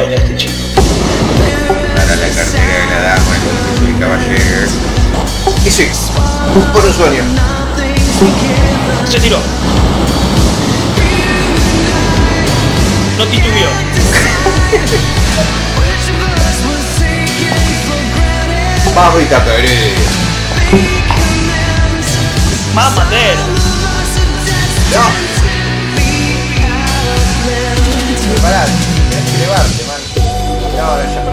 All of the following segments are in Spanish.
baila este chico. Para la cartera de la dama, yo soy caballero. Y sí, por usuario. Se tiró. No titubeó. Mamita querida. Mamadera. No. Parate, tenés que elevarte, man. Y ahora ya eso no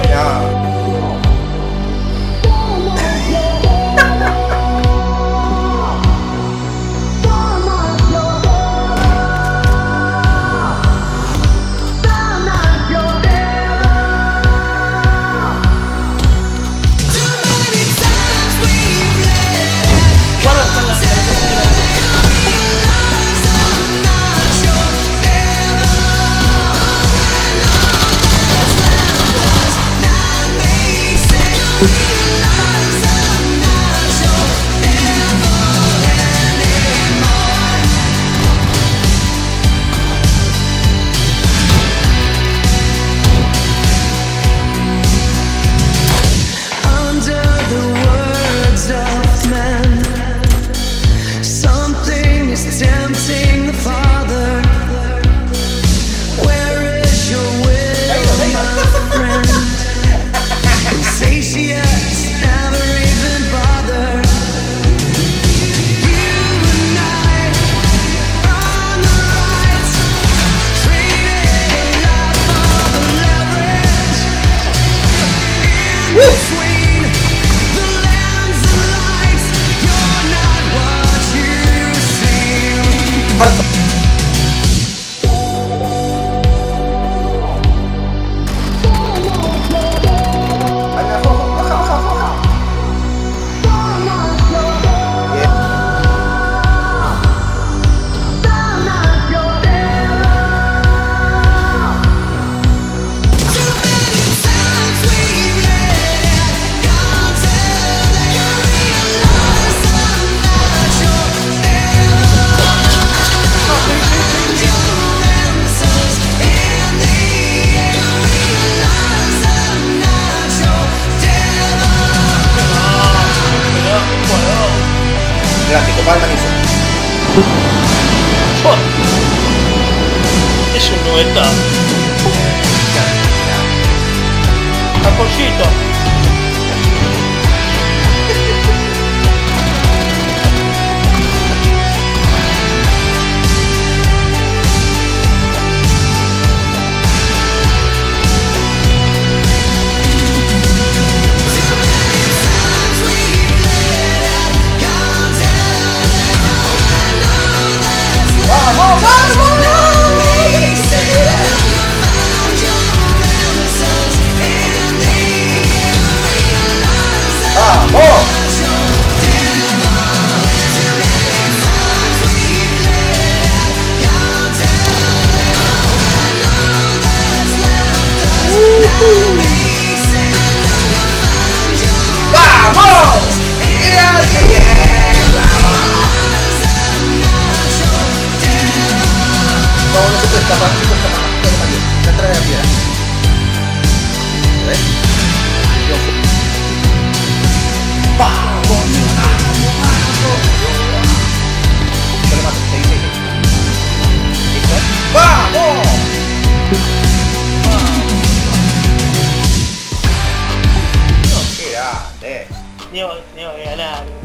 está. Taconcito. ¡Vamos, vamos! Debo ganar.